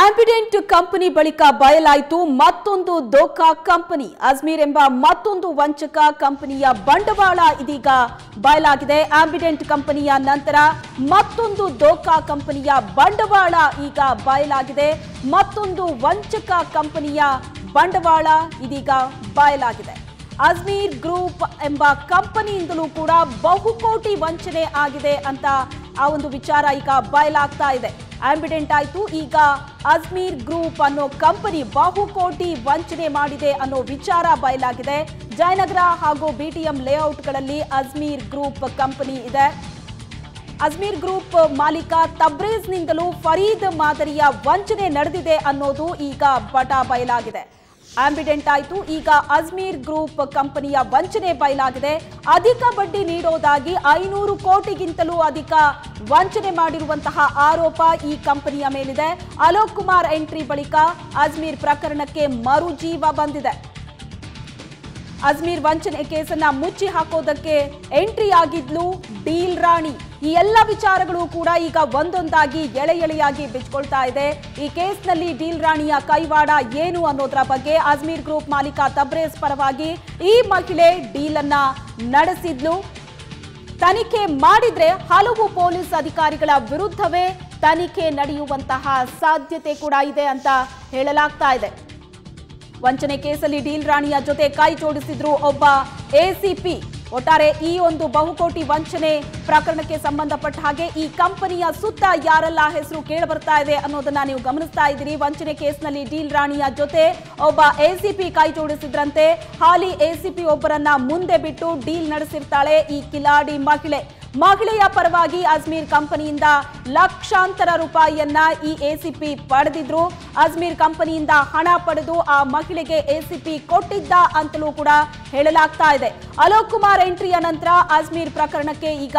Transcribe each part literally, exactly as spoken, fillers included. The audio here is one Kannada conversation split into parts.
ಆಂಬಿಡೆಂಟ್ ಕಂಪನಿ ಬಳಿಕ ಬಯಲಾಯಿತು ಮತ್ತೊಂದು ದೋಖಾ ಕಂಪನಿ. ಅಜ್ಮೀರ್ ಎಂಬ ಮತ್ತೊಂದು ವಂಚಕ ಕಂಪನಿಯ ಬಂಡವಾಳ ಇದೀಗ ಬಯಲಾಗಿದೆ. ಆಂಬಿಡೆಂಟ್ ಕಂಪನಿಯ ನಂತರ ಮತ್ತೊಂದು ದೋಖಾ ಕಂಪನಿಯ ಬಂಡವಾಳ ಈಗ ಬಯಲಾಗಿದೆ. ಮತ್ತೊಂದು ವಂಚಕ ಕಂಪನಿಯ ಬಂಡವಾಳ ಇದೀಗ ಬಯಲಾಗಿದೆ. ಅಜ್ಮೀರ್ ಗ್ರೂಪ್ ಎಂಬ ಕಂಪನಿಯಿಂದಲೂ ಕೂಡ ಬಹುಕೋಟಿ ವಂಚನೆ ಆಗಿದೆ ಅಂತ ಆ ಒಂದು ವಿಚಾರ ಈಗ ಬಯಲಾಗ್ತಾ ಇದೆ. ಆಂಬಿಡೆಂಟ್ ಆಯಿತು, ಈಗ ಅಜ್ಮೀರ್ ಗ್ರೂಪ್ ಅನ್ನೋ ಕಂಪನಿ ಬಹುಕೋಟಿ ವಂಚನೆ ಮಾಡಿದೆ ಅನ್ನೋ ವಿಚಾರ ಬಯಲಾಗಿದೆ. ಜಯನಗರ ಹಾಗೂ ಬಿಟಿಎಂ ಲೇಔಟ್ಗಳಲ್ಲಿ ಅಜ್ಮೀರ್ ಗ್ರೂಪ್ ಕಂಪನಿ ಇದೆ. ಅಜ್ಮೀರ್ ಗ್ರೂಪ್ ಮಾಲೀಕ ತಬ್ರೇಜ್ನಿಂದಲೂ ಫರೀದ್ ಮಾದರಿಯ ವಂಚನೆ ನಡೆದಿದೆ ಅನ್ನೋದು ಈಗ ಪಟ ಬಯಲಾಗಿದೆ. ಆಂಬಿಡೆಂಟ್ ಆಯಿತು, ಈಗ ಅಜ್ಮೀರ್ ಗ್ರೂಪ್ ಕಂಪನಿಯ ವಂಚನೆ ಬಯಲಾಗಿದೆ. ಅಧಿಕ ಬಡ್ಡಿ ನೀಡೋದಾಗಿ ಐನೂರು ಕೋಟಿಗಿಂತಲೂ ಅಧಿಕ ವಂಚನೆ ಮಾಡಿರುವಂತಹ ಆರೋಪ ಈ ಕಂಪನಿಯ ಮೇಲಿದೆ. ಅಲೋಕ್ ಕುಮಾರ್ ಎಂಟ್ರಿ ಬಳಿಕ ಅಜ್ಮೀರ್ ಪ್ರಕರಣಕ್ಕೆ ಮರುಜೀವ ಬಂದಿದೆ. ಅಜ್ಮೀರ್ ವಂಚನೆ ಕೇಸನ್ನ ಮುಚ್ಚಿ ಹಾಕೋದಕ್ಕೆ ಎಂಟ್ರಿ ಆಗಿದ್ಲು ಡೀಲ್ ರಾಣಿ. ಈ ಎಲ್ಲ ವಿಚಾರಗಳು ಕೂಡ ಈಗ ಒಂದೊಂದಾಗಿ ಎಳೆ ಎಳೆಯಾಗಿ ಬಿಚ್ಕೊಳ್ತಾ ಇದೆ. ಈ ಕೇಸ್ನಲ್ಲಿ ಡೀಲ್ ರಾಣಿಯ ಕೈವಾಡ ಏನು ಅನ್ನೋದರ ಬಗ್ಗೆ ಅಜ್ಮೀರ್ ಗ್ರೂಪ್ ಮಾಲೀಕ ತಬ್ರೇಜ್ ಪರವಾಗಿ ಈ ಮಹಿಳೆ ಡೀಲ್ ಅನ್ನ ನಡೆಸಿದ್ಲು. ತನಿಖೆ ಮಾಡಿದ್ರೆ ಹಲವು ಪೊಲೀಸ್ ಅಧಿಕಾರಿಗಳ ವಿರುದ್ಧವೇ ತನಿಖೆ ನಡೆಯುವಂತಹ ಸಾಧ್ಯತೆ ಕೂಡ ಇದೆ ಅಂತ ಹೇಳಲಾಗ್ತಾ ಇದೆ. ವಂಚನೆ ಕೇಸಲ್ಲಿ ಡೀಲ್ ರಾಣಿಯ ಜೊತೆ ಕೈ ಜೋಡಿಸಿದ್ರು ಒಬ್ಬ ಎಸಿಪಿ. ಒಟ್ಟಾರೆ ಈ ಒಂದು ಬಹುಕೋಟಿ ವಂಚನೆ ಪ್ರಕರಣಕ್ಕೆ ಸಂಬಂಧಪಟ್ಟ ಹಾಗೆ ಈ ಕಂಪನಿಯ ಸುತ್ತ ಯಾರೆಲ್ಲ ಹೆಸರು ಕೇಳಿಬರ್ತಾ ಇದೆ ಅನ್ನೋದನ್ನ ನೀವು ಗಮನಿಸ್ತಾ ಇದ್ದೀರಿ. ವಂಚನೆ ಕೇಸ್ನಲ್ಲಿ ಡೀಲ್ ರಾಣಿಯ ಜೊತೆ ಒಬ್ಬ ಎಸಿಪಿ ಕೈ ಜೋಡಿಸಿದ್ರಂತೆ. ಹಾಲಿ ಎಸಿಪಿ ಒಬ್ಬರನ್ನ ಮುಂದೆ ಬಿಟ್ಟು ಡೀಲ್ ನಡೆಸಿರ್ತಾಳೆ ಈ ಕಿಲಾಡಿ ಮಹಿಳೆ. ಮಹಿಳೆಯ ಪರವಾಗಿ ಅಜ್ಮೀರ್ ಕಂಪನಿಯಿಂದ ಲಕ್ಷಾಂತರ ರೂಪಾಯಿಯನ್ನ ಈ ಎಸಿಪಿ ಪಡೆದಿದ್ರು. ಅಜ್ಮೀರ್ ಕಂಪನಿಯಿಂದ ಹಣ ಪಡೆದು ಆ ಮಹಿಳೆಗೆ ಎಸಿಪಿ ಕೊಟ್ಟಿದ್ದ ಅಂತಲೂ ಕೂಡ ಹೇಳಲಾಗ್ತಾ ಇದೆ. ಅಲೋಕ್ ಕುಮಾರ್ ಎಂಟ್ರಿಯ ನಂತರ ಅಜ್ಮೀರ್ ಪ್ರಕರಣಕ್ಕೆ ಈಗ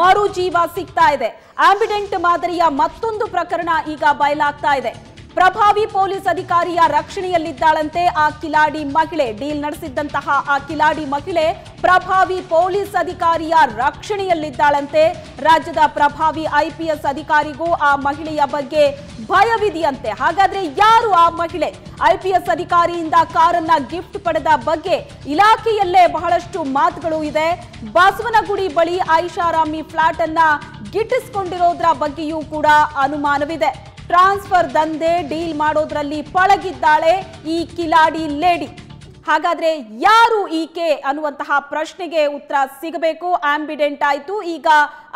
ಮರುಜೀವ ಸಿಗ್ತಾ ಇದೆ. ಆಂಬಿಡೆಂಟ್ ಮಾದರಿಯ ಮತ್ತೊಂದು ಪ್ರಕರಣ ಈಗ ಬಯಲಾಗ್ತಾ ಇದೆ. ಪ್ರಭಾವಿ ಪೊಲೀಸ್ ಅಧಿಕಾರಿಯ ರಕ್ಷಣೆಯಲ್ಲಿದ್ದಾಳಂತೆ ಆ ಕಿಲಾಡಿ ಮಹಿಳೆ. ಡೀಲ್ ನಡೆಸಿದ್ದಂತಹ ಆ ಕಿಲಾಡಿ ಮಹಿಳೆ ಪ್ರಭಾವಿ ಪೊಲೀಸ್ ಅಧಿಕಾರಿಯ ರಕ್ಷಣೆಯಲ್ಲಿದ್ದಾಳಂತೆ. ರಾಜ್ಯದ ಪ್ರಭಾವಿ ಐ ಪಿ ಎಸ್ ಅಧಿಕಾರಿಗೂ ಆ ಮಹಿಳೆಯ ಬಗ್ಗೆ ಭಯವಿದೆಯಂತೆ. ಹಾಗಾದ್ರೆ ಯಾರು ಆ ಮಹಿಳೆ? ಐ ಪಿ ಎಸ್ ಅಧಿಕಾರಿಯಿಂದ ಕಾರನ್ನ ಗಿಫ್ಟ್ ಪಡೆದ ಬಗ್ಗೆ ಇಲಾಖೆಯಲ್ಲೇ ಬಹಳಷ್ಟು ಮಾತುಗಳು ಇದೆ. ಬಸವನಗುಡಿ ಬಳಿ ಐಷಾರಾಮಿ ಫ್ಲಾಟ್ ಅನ್ನ ಗಿಟ್ಟಿಸಿಕೊಂಡಿರೋದ್ರ ಬಗ್ಗೆಯೂ ಕೂಡ ಅನುಮಾನವಿದೆ. ಟ್ರಾನ್ಸ್ಫರ್ ದಂಧೆ ಡೀಲ್ ಮಾಡೋದ್ರಲ್ಲಿ ಪಳಗಿದ್ದಾಳೆ ಈ ಕಿಲಾಡಿ ಲೇಡಿ. ಹಾಗಾದ್ರೆ ಯಾರು ಈಕೆ ಅನ್ನುವಂತಹ ಪ್ರಶ್ನೆಗೆ ಉತ್ತರ ಸಿಗಬೇಕು. ಆಂಬಿಡೆಂಟ್ ಆಯಿತು, ಈಗ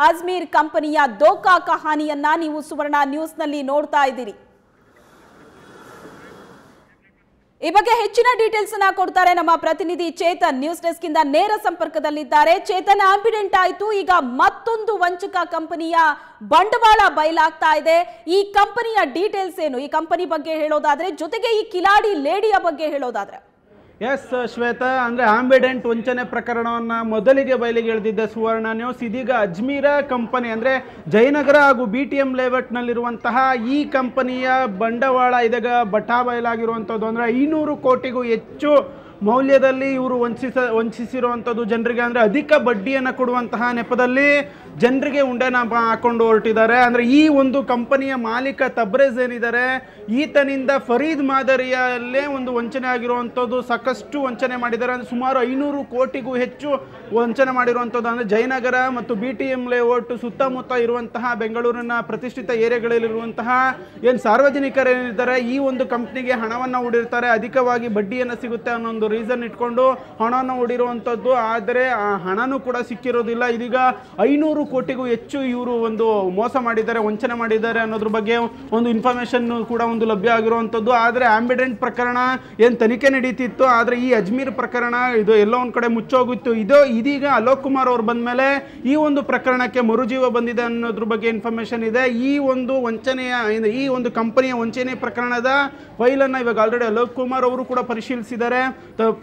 ಅಜ್ಮೀರ್ ಕಂಪನಿಯ ದೋಖಾ ಕಹಾನಿಯನ್ನ ನೀವು ಸುವರ್ಣ ನ್ಯೂಸ್ನಲ್ಲಿ ನೋಡ್ತಾ ಇದ್ದೀರಿ. ಈ ಬಗ್ಗೆ ಹೆಚ್ಚಿನ ಡೀಟೇಲ್ಸ್ ಅನ್ನ ಕೊಡ್ತಾರೆ ನಮ್ಮ ಪ್ರತಿನಿಧಿ ಚೇತನ್. ನ್ಯೂಸ್ ಡೆಸ್ಕ್ ಇಂದ ನೇರ ಸಂಪರ್ಕದಲ್ಲಿದ್ದಾರೆ. ಚೇತನ್, ಆಂಬಿಡೆಂಟ್ ಆಯಿತು, ಈಗ ಮತ್ತೊಂದು ವಂಚಕ ಕಂಪನಿಯ ಬಂಡವಾಳ ಬಯಲಾಗ್ತಾ ಇದೆ. ಈ ಕಂಪನಿಯ ಡೀಟೇಲ್ಸ್ ಏನು? ಈ ಕಂಪನಿ ಬಗ್ಗೆ ಹೇಳೋದಾದ್ರೆ, ಜೊತೆಗೆ ಈ ಕಿಲಾಡಿ ಲೇಡಿಯ ಬಗ್ಗೆ ಹೇಳೋದಾದ್ರೆ? ಎಸ್ ಶ್ವೇತಾ, ಅಂದರೆ ಆಂಬಿಡೆಂಟ್ ವಂಚನೆ ಪ್ರಕರಣವನ್ನು ಮೊದಲಿಗೆ ಬಯಲಿಗೆ ಎಳೆದಿದ್ದ ಸುವರ್ಣ ನ್ಯೂಸ್ ಇದೀಗ ಅಜ್ಮೀರ ಕಂಪನಿ ಅಂದರೆ ಜಯನಗರ ಹಾಗೂ ಬಿ ಟಿ ಎಂ ಲೇಔಟ್ನಲ್ಲಿರುವಂತಹ ಈ ಕಂಪನಿಯ ಬಂಡವಾಳ ಇದೀಗ ಬಟಾ ಬಯಲಾಗಿರುವಂಥದ್ದು. ಅಂದರೆ ಐನೂರು ಕೋಟಿಗೂ ಹೆಚ್ಚು ಮೌಲ್ಯದಲ್ಲಿ ಇವರು ವಂಚಿಸ ವಂಚಿಸಿರುವಂಥದ್ದು ಜನರಿಗೆ. ಅಂದರೆ ಅಧಿಕ ಬಡ್ಡಿಯನ್ನು ಕೊಡುವಂತಹ ನೆಪದಲ್ಲಿ ಜನರಿಗೆ ಉಂಡೆನ ಹಾಕೊಂಡು ಹೊರಟಿದ್ದಾರೆ. ಅಂದರೆ ಈ ಒಂದು ಕಂಪನಿಯ ಮಾಲೀಕ ತಬ್ರೇಜ್ ಏನಿದ್ದಾರೆ, ಈತನಿಂದ ಫರೀದ್ ಮಾದರಿಯಲ್ಲೇ ಒಂದು ವಂಚನೆ ಆಗಿರುವಂಥದ್ದು, ಸಾಕಷ್ಟು ವಂಚನೆ ಮಾಡಿದ್ದಾರೆ. ಅಂದರೆ ಸುಮಾರು ಐನೂರು ಕೋಟಿಗೂ ಹೆಚ್ಚು ವಂಚನೆ ಮಾಡಿರುವಂಥದ್ದು. ಅಂದರೆ ಜಯನಗರ ಮತ್ತು ಬಿ ಟಿ ಎಂ ಲೇಔಟ್ ಸುತ್ತಮುತ್ತ ಇರುವಂತಹ ಬೆಂಗಳೂರಿನ ಪ್ರತಿಷ್ಠಿತ ಏರಿಯಾಗಳಲ್ಲಿರುವಂತಹ ಏನು ಸಾರ್ವಜನಿಕರು ಏನಿದ್ದಾರೆ, ಈ ಒಂದು ಕಂಪ್ನಿಗೆ ಹಣವನ್ನು ಹೂಡಿರ್ತಾರೆ. ಅಧಿಕವಾಗಿ ಬಡ್ಡಿಯನ್ನು ಸಿಗುತ್ತೆ ಅನ್ನೋ ರೀಸನ್ ಇಟ್ಕೊಂಡು ಹಣನ ಹೊಡಿರುವಂಥದ್ದು. ಆದರೆ ಆ ಹಣನೂ ಕೂಡ ಸಿಕ್ಕಿರೋದಿಲ್ಲ. ಇದೀಗ ಐನೂರು ಕೋಟಿಗೂ ಹೆಚ್ಚು ಇವರು ಒಂದು ಮೋಸ ಮಾಡಿದ್ದಾರೆ, ವಂಚನೆ ಮಾಡಿದ್ದಾರೆ ಅನ್ನೋದ್ರ ಬಗ್ಗೆ ಒಂದು ಇನ್ಫಾರ್ಮೇಷನ್ ಕೂಡ ಒಂದು ಲಭ್ಯ ಆಗಿರುವಂಥದ್ದು. ಆದರೆ ಆಂಬಿಡೆಂಟ್ ಪ್ರಕರಣ ಏನು ತನಿಖೆ ನಡೀತಿತ್ತು, ಆದರೆ ಈ ಅಜ್ಮೀರ್ ಪ್ರಕರಣ ಇದು ಎಲ್ಲೋ ಒಂದು ಕಡೆ ಮುಚ್ಚೋಗಿತ್ತು. ಇದು ಇದೀಗ ಅಲೋಕ್ ಕುಮಾರ್ ಅವರು ಬಂದ ಮೇಲೆ ಈ ಒಂದು ಪ್ರಕರಣಕ್ಕೆ ಮರುಜೀವ ಬಂದಿದೆ ಅನ್ನೋದ್ರ ಬಗ್ಗೆ ಇನ್ಫಾರ್ಮೇಷನ್ ಇದೆ. ಈ ಒಂದು ವಂಚನೆಯ ಈ ಒಂದು ಕಂಪನಿಯ ವಂಚನೆ ಪ್ರಕರಣದ ಫೈಲನ್ನು ಇವಾಗ ಆಲ್ರೆಡಿ ಅಲೋಕ್ ಕುಮಾರ್ ಅವರು ಕೂಡ ಪರಿಶೀಲಿಸಿದ್ದಾರೆ.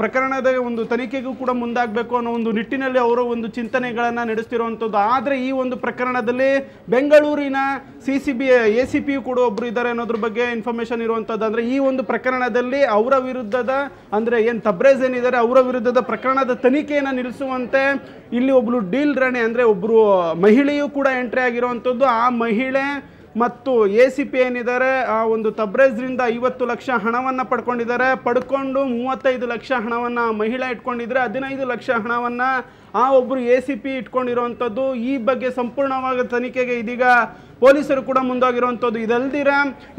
ಪ್ರಕರಣದ ಒಂದು ತನಿಖೆಗೂ ಕೂಡ ಮುಂದಾಗಬೇಕು ಅನ್ನೋ ಒಂದು ನಿಟ್ಟಿನಲ್ಲಿ ಅವರು ಒಂದು ಚಿಂತನೆಗಳನ್ನು ನಡೆಸ್ತಿರುವಂಥದ್ದು. ಆದರೆ ಈ ಒಂದು ಪ್ರಕರಣದಲ್ಲಿ ಬೆಂಗಳೂರಿನ C C B A C P ಕೂಡ ಒಬ್ಬರು ಇದ್ದಾರೆ ಅನ್ನೋದ್ರ ಬಗ್ಗೆ ಇನ್ಫಾರ್ಮೇಷನ್ ಇರುವಂಥದ್ದು. ಅಂದರೆ ಈ ಒಂದು ಪ್ರಕರಣದಲ್ಲಿ ಅವರ ವಿರುದ್ಧದ ಅಂದರೆ ಏನು ತಬ್ರೇಜ್ ಏನಿದ್ದಾರೆ ಅವರ ವಿರುದ್ಧದ ಪ್ರಕರಣದ ತನಿಖೆಯನ್ನು ನಿಲ್ಲಿಸುವಂತೆ ಇಲ್ಲಿ ಒಬ್ಬರು ಡೀಲ್ ರಾಣಿ ಅಂದರೆ ಒಬ್ಬರು ಮಹಿಳೆಯೂ ಕೂಡ ಎಂಟ್ರಿ ಆಗಿರುವಂಥದ್ದು. ಆ ಮಹಿಳೆ ಮತ್ತು ಎಸಿಪಿ ಏನಿದ್ದಾರೆ ಆ ಒಂದು ತಬ್ರೇಜ್ ರಿಂದ ಐವತ್ತು ಲಕ್ಷ ಹಣವನ್ನ ಪಡ್ಕೊಂಡಿದ್ದಾರೆ. ಪಡ್ಕೊಂಡು ಮೂವತ್ತೈದು ಲಕ್ಷ ಹಣವನ್ನ ಮಹಿಳೆ ಇಟ್ಕೊಂಡಿದ್ರೆ ಹದಿನೈದು ಲಕ್ಷ ಹಣವನ್ನ ಆ ಒಬ್ರು ಎಸಿಪಿ ಇಟ್ಕೊಂಡಿರುವಂತದ್ದು. ಈ ಬಗ್ಗೆ ಸಂಪೂರ್ಣವಾದ ತನಿಖೆಗೆ ಇದೀಗ ಪೊಲೀಸರು ಕೂಡ ಮುಂದಾಗಿರುವಂತದ್ದು. ಇದಲ್ದಿರ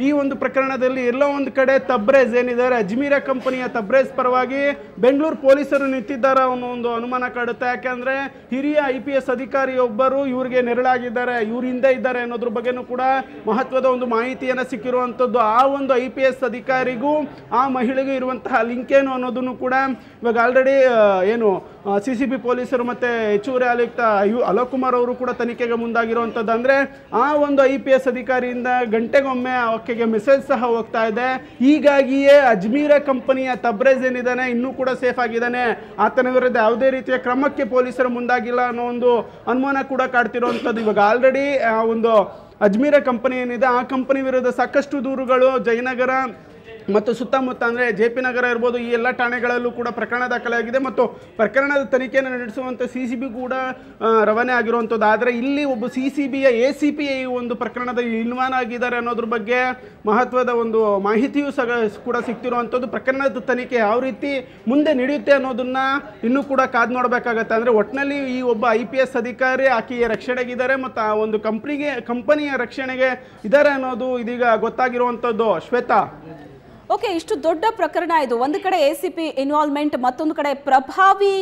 ಈ ಒಂದು ಪ್ರಕರಣದಲ್ಲಿ ಎಲ್ಲೋ ಒಂದು ಕಡೆ ತಬ್ರೇಜ್ ಏನಿದ್ದಾರೆ ಅಜ್ಮೀರ ಕಂಪನಿಯ ತಬ್ರೇಜ್ ಪರವಾಗಿ ಬೆಂಗಳೂರು ಪೊಲೀಸರು ನಿಂತಿದ್ದಾರೆ ಅನ್ನೋ ಒಂದು ಅನುಮಾನ ಕಾಡುತ್ತೆ. ಯಾಕೆಂದ್ರೆ ಹಿರಿಯ ಐ ಪಿ ಎಸ್ ಅಧಿಕಾರಿಯೊಬ್ಬರು ಇವ್ರಿಗೆ ನೆರಳಾಗಿದ್ದಾರೆ, ಇವ್ರ ಹಿಂದೆ ಇದ್ದಾರೆ ಅನ್ನೋದ್ರ ಬಗ್ಗೆನೂ ಕೂಡ ಮಹತ್ವದ ಒಂದು ಮಾಹಿತಿಯನ್ನು ಸಿಕ್ಕಿರುವಂಥದ್ದು. ಆ ಒಂದು ಐ ಪಿ ಎಸ್ ಅಧಿಕಾರಿಗೂ ಆ ಮಹಿಳೆಗೂ ಇರುವಂತಹ ಲಿಂಕ್ ಏನು ಅನ್ನೋದನ್ನು ಕೂಡ ಇವಾಗ ಆಲ್ರೆಡಿ ಏನು ಸಿ ಸಿ ಬಿ ಪೊಲೀಸರು ಮತ್ತು ಹೆಚ್ಚುವರಿ ಆಯುಕ್ತ ಯು ಅಲೋಕ್ ಕುಮಾರ್ ಅವರು ಕೂಡ ತನಿಖೆಗೆ ಮುಂದಾಗಿರುವಂಥದ್ದು. ಅಂದರೆ ಆ ಒಂದು ಐ ಪಿ ಎಸ್ ಅಧಿಕಾರಿಯಿಂದ ಗಂಟೆಗೊಮ್ಮೆ ಆಕೆಗೆ ಮೆಸೇಜ್ ಸಹ ಹೋಗ್ತಾ ಇದೆ. ಹೀಗಾಗಿಯೇ ಅಜ್ಮೀರ ಕಂಪನಿಯ ತಬ್ರೇಜ್ ಏನಿದ್ದಾನೆ ಇನ್ನೂ ಕೂಡ ಸೇಫ್ ಆಗಿದ್ದಾನೆ, ಆತನ ವಿರುದ್ಧ ಯಾವುದೇ ರೀತಿಯ ಕ್ರಮಕ್ಕೆ ಪೊಲೀಸರು ಮುಂದಾಗಿಲ್ಲ ಅನ್ನೋ ಒಂದು ಅನುಮಾನ ಕೂಡ ಕಾಡ್ತಿರುವಂಥದ್ದು. ಇವಾಗ ಆಲ್ರೆಡಿ ಆ ಒಂದು ಅಜ್ಮೀರ ಕಂಪನಿ ಏನಿದೆ ಆ ಕಂಪನಿ ವಿರುದ್ಧ ಸಾಕಷ್ಟು ದೂರುಗಳು ಜಯನಗರ ಮತ್ತು ಸುತ್ತಮುತ್ತ ಅಂದರೆ ಜೆ ಪಿ ನಗರ ಇರ್ಬೋದು ಈ ಎಲ್ಲ ಠಾಣೆಗಳಲ್ಲೂ ಕೂಡ ಪ್ರಕರಣ ದಾಖಲಾಗಿದೆ ಮತ್ತು ಪ್ರಕರಣದ ತನಿಖೆಯನ್ನು ನಡೆಸುವಂಥ ಸಿ ಸಿ ಬಿ ಕೂಡ ರವಾನೆ ಆಗಿರುವಂಥದ್ದು. ಆದರೆ ಇಲ್ಲಿ ಒಬ್ಬ ಸಿ ಸಿ ಬಿಯ ಎ ಸಿ ಪಿ ಈ ಒಂದು ಪ್ರಕರಣದಲ್ಲಿ ಇನ್ವಾಲ್ವ್ ಆಗಿದ್ದಾರೆ ಅನ್ನೋದ್ರ ಬಗ್ಗೆ ಮಹತ್ವದ ಒಂದು ಮಾಹಿತಿಯೂ ಸಹ ಕೂಡ ಸಿಗ್ತಿರುವಂಥದ್ದು. ಪ್ರಕರಣದ ತನಿಖೆ ಯಾವ ರೀತಿ ಮುಂದೆ ನಡೆಯುತ್ತೆ ಅನ್ನೋದನ್ನು ಇನ್ನೂ ಕೂಡ ಕಾದು ನೋಡಬೇಕಾಗತ್ತೆ. ಅಂದರೆ ಒಟ್ಟಿನಲ್ಲಿ ಈ ಒಬ್ಬ ಐ ಪಿ ಎಸ್ ಅಧಿಕಾರಿ ಆಕೆಯ ರಕ್ಷಣೆಗಿದ್ದಾರೆ ಮತ್ತು ಆ ಒಂದು ಕಂಪ್ನಿಗೆ ಕಂಪನಿಯ ರಕ್ಷಣೆಗೆ ಇದ್ದಾರೆ ಅನ್ನೋದು ಇದೀಗ ಗೊತ್ತಾಗಿರುವಂಥದ್ದು. ಶ್ವೇತಾ, ಓಕೆ, ಇಷ್ಟು ದೊಡ್ಡ ಪ್ರಕರಣ ಇದು. ಒಂದು ಕಡೆ ಎ ಸಿ ಪಿ ಇನ್ವಾಲ್ವ್ಮೆಂಟ್, ಮತ್ತೊಂದು ಕಡೆ ಪ್ರಭಾವಿ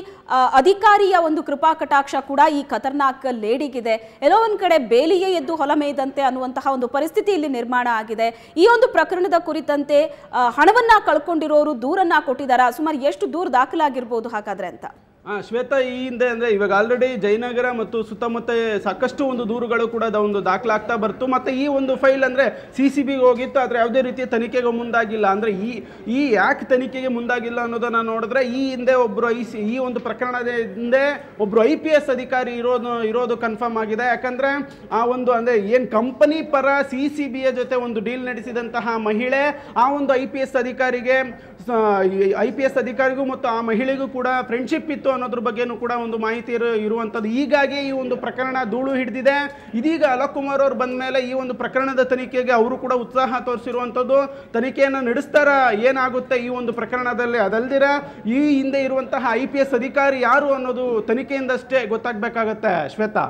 ಅಧಿಕಾರಿಯ ಒಂದು ಕೃಪಾ ಕಟಾಕ್ಷ ಕೂಡ ಈ ಖತರ್ನಾಕ್ ಲೇಡಿಗಿದೆ. ಎಲ್ಲೋ ಒಂದು ಕಡೆ ಬೇಲಿಗೆ ಎದ್ದು ಹೊಲ ಮೇಯ್ದಂತೆ ಅನ್ನುವಂತಹ ಒಂದು ಪರಿಸ್ಥಿತಿ ಇಲ್ಲಿ ನಿರ್ಮಾಣ ಆಗಿದೆ. ಈ ಒಂದು ಪ್ರಕರಣದ ಕುರಿತಂತೆ ಹಣವನ್ನು ಕಳ್ಕೊಂಡಿರೋರು ದೂರನ್ನು ಕೊಟ್ಟಿದ್ದಾರೆ. ಸುಮಾರು ಎಷ್ಟು ದೂರ ದಾಖಲಾಗಿರ್ಬೋದು ಹಾಗಾದರೆ ಅಂತ? ಹಾಂ ಶ್ವೇತಾ, ಈ ಹಿಂದೆ ಅಂದರೆ ಇವಾಗ ಆಲ್ರೆಡಿ ಜಯನಗರ ಮತ್ತು ಸುತ್ತಮುತ್ತ ಸಾಕಷ್ಟು ಒಂದು ದೂರುಗಳು ಕೂಡ ಒಂದು ದಾಖಲಾಗ್ತಾ ಬರ್ತು. ಮತ್ತು ಈ ಒಂದು ಫೈಲ್ ಅಂದರೆ ಸಿ ಸಿ ಬಿಗೆ ಹೋಗಿತ್ತು, ಆದರೆ ಯಾವುದೇ ರೀತಿಯ ತನಿಖೆಗೆ ಮುಂದಾಗಿಲ್ಲ. ಅಂದರೆ ಈ ಈ ಯಾಕೆ ತನಿಖೆಗೆ ಮುಂದಾಗಿಲ್ಲ ಅನ್ನೋದನ್ನು ನೋಡಿದ್ರೆ ಈ ಹಿಂದೆ ಒಬ್ಬರು ಐ ಸಿ ಈ ಒಂದು ಪ್ರಕರಣದ ಹಿಂದೆ ಒಬ್ಬರು ಐ ಪಿ ಎಸ್ ಅಧಿಕಾರಿ ಇರೋದು ಇರೋದು ಕನ್ಫರ್ಮ್ ಆಗಿದೆ. ಯಾಕಂದರೆ ಆ ಒಂದು ಅಂದರೆ ಏನು ಕಂಪನಿ ಪರ ಸಿ ಸಿ ಬಿಯ ಜೊತೆ ಒಂದು ಡೀಲ್ ನಡೆಸಿದಂತಹ ಮಹಿಳೆ ಆ ಒಂದು ಐ ಪಿ ಎಸ್ ಅಧಿಕಾರಿಗೆ ಐ ಪಿ ಎಸ್ ಅಧಿಕಾರಿಗೂ ಮತ್ತು ಆ ಮಹಿಳೆಗೂ ಕೂಡ ಫ್ರೆಂಡ್ಶಿಪ್ ಇತ್ತು ಅನ್ನೋದ್ರ ಬಗ್ಗೆನೂ ಕೂಡ ಒಂದು ಮಾಹಿತಿ ಇರುವಂಥದ್ದು. ಹೀಗಾಗಿ ಈ ಒಂದು ಪ್ರಕರಣ ಧೂಳು ಹಿಡಿದಿದೆ. ಇದೀಗ ಅಲೋಕ್ ಕುಮಾರ್ ಅವರು ಬಂದ ಮೇಲೆ ಈ ಒಂದು ಪ್ರಕರಣದ ತನಿಖೆಗೆ ಅವರು ಕೂಡ ಉತ್ಸಾಹ ತೋರಿಸಿರುವಂಥದ್ದು. ತನಿಖೆಯನ್ನು ನಡೆಸ್ತಾರ, ಏನಾಗುತ್ತೆ ಈ ಒಂದು ಪ್ರಕರಣದಲ್ಲಿ? ಅದಲ್ದಿರ ಈ ಹಿಂದೆ ಇರುವಂತಹ ಐ ಪಿ ಎಸ್ ಅಧಿಕಾರಿ ಯಾರು ಅನ್ನೋದು ತನಿಖೆಯಿಂದಷ್ಟೇ ಗೊತ್ತಾಗಬೇಕಾಗತ್ತೆ. ಶ್ವೇತಾ